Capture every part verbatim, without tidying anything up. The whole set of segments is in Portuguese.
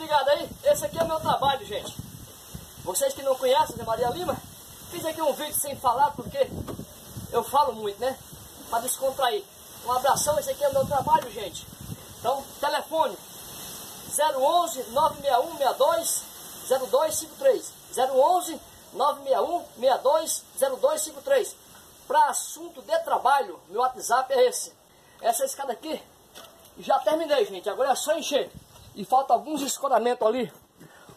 obrigado aí. Esse aqui é o meu trabalho, gente. Vocês que não conhecem a Maria Lima, fiz aqui um vídeo sem falar porque eu falo muito, né? Para descontrair. Um abração, esse aqui é o meu trabalho, gente. Então, telefone zero onze, nove seis um, seis dois, zero dois cinco três. zero onze, nove seis um, seis dois, zero dois cinco três. Para assunto de trabalho, meu WhatsApp é esse. Essa escada aqui, já terminei, gente. Agora é só encher. E falta alguns escoramentos ali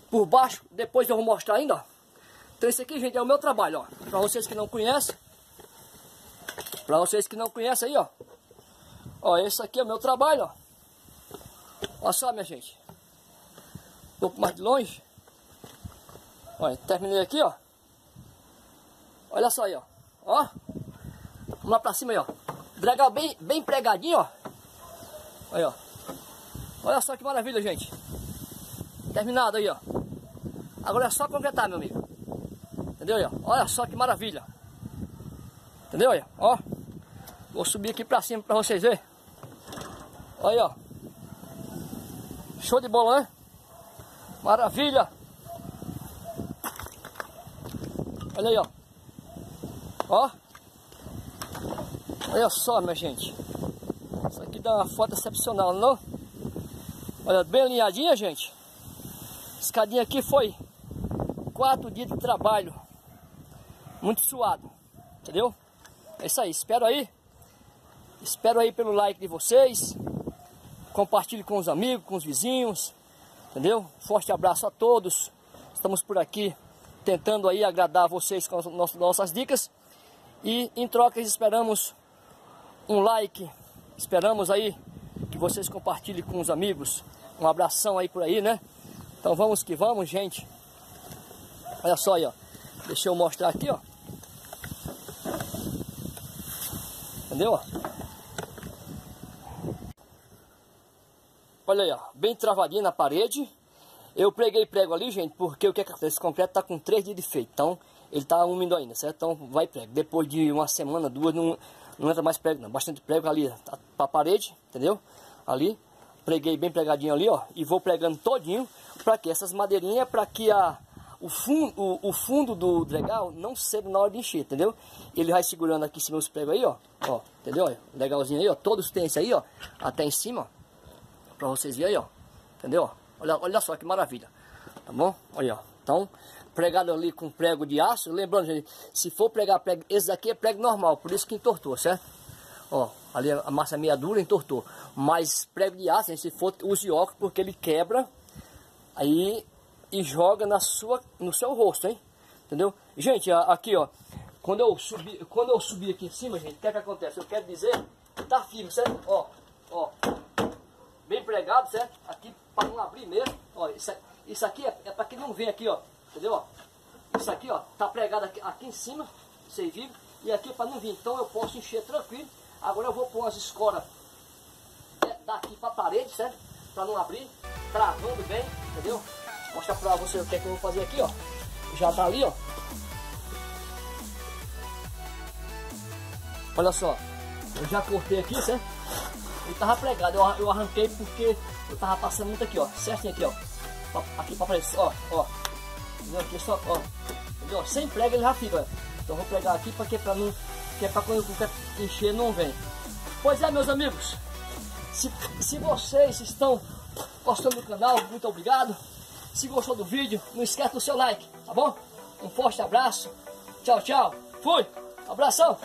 por baixo. Depois eu vou mostrar ainda, ó. Então esse aqui, gente, é o meu trabalho, ó. Para vocês que não conhecem. Para vocês que não conhecem aí, ó. Ó, esse aqui é o meu trabalho, ó. Olha só, minha gente. Um pouco mais de longe. Olha, terminei aqui, ó. Olha só aí, ó. Ó. Vamos lá pra cima aí, ó. Dragal bem, bem pregadinho, ó. Aí, ó. Olha só que maravilha, gente. Terminado aí, ó. Agora é só completar, meu amigo. Entendeu aí, ó? Olha só que maravilha. Entendeu aí, ó? Vou subir aqui pra cima pra vocês verem. Olha aí, ó. Show de bola, hein? Maravilha! Olha aí, ó. Ó. Olha só, minha gente. Isso aqui dá uma foto excepcional, não? Olha, bem alinhadinha, gente. Escadinha aqui foi quatro dias de trabalho. Muito suado. Entendeu? É isso aí. Espero aí. Espero aí pelo like de vocês. Compartilhe com os amigos, com os vizinhos, entendeu? Forte abraço a todos. Estamos por aqui tentando aí agradar vocês com as nossas dicas. E em troca esperamos um like. Esperamos aí que vocês compartilhem com os amigos. Um abração aí por aí, né? Então vamos que vamos, gente. Olha só aí, ó. Deixa eu mostrar aqui, ó. Entendeu? Olha aí, ó, bem travadinho na parede. Eu preguei prego ali, gente, porque o que acontece? Esse concreto tá com três dias de feito, então ele tá úmido ainda, certo? Então vai prego. Depois de uma semana, duas, não, não entra mais prego, não. Bastante prego ali, tá pra parede, entendeu? Ali, preguei bem pregadinho ali, ó, e vou pregando todinho. Pra que essas madeirinhas, pra que a, o, fun, o, o fundo do dregal não ceda na hora de encher, entendeu? Ele vai segurando aqui em cima os pregos aí, ó, ó, entendeu? Legalzinho aí, ó, todos tem esse aí, ó, até em cima, ó. Pra vocês verem aí, ó. Entendeu? Olha, olha só que maravilha. Tá bom? Olha, ó. Então, pregado ali com prego de aço. Lembrando, gente, se for pregar prego, esse daqui é prego normal, por isso que entortou, certo? Ó, ali a massa meia dura entortou. Mas prego de aço, gente, se for, use óculos, porque ele quebra aí e joga na sua, no seu rosto, hein? Entendeu? Gente, aqui, ó. Quando eu subi, quando eu subi aqui em cima, gente, o que é que acontece? Eu quero dizer, tá firme, certo? Ó, ó. Bem pregado, certo? Aqui para não abrir mesmo. Ó, isso, isso aqui é, é para que não venha aqui, ó. Entendeu? Ó, isso aqui, ó, tá pregado aqui, aqui em cima, vocês viram? E aqui é para não vir. Então eu posso encher tranquilo. Agora eu vou pôr as escoras daqui para a parede, certo? Para não abrir, travando bem, entendeu? Vou mostrar para vocês o que é que eu vou fazer aqui, ó. Já tá ali, ó. Olha só, eu já cortei aqui, certo? Ele tava pregado, eu, eu arranquei porque eu tava passando muito aqui, ó, certinho aqui, ó. Aqui pra frente, ó, ó. Entendeu? Aqui só, ó. Entendeu? Sem prega ele já fica, ó. Então eu vou pregar aqui pra que pra não... Que é pra quando eu encher não vem. Pois é, meus amigos. Se, se vocês estão gostando do canal, muito obrigado. Se gostou do vídeo, não esquece do seu like, tá bom? Um forte abraço. Tchau, tchau. Fui. Abração.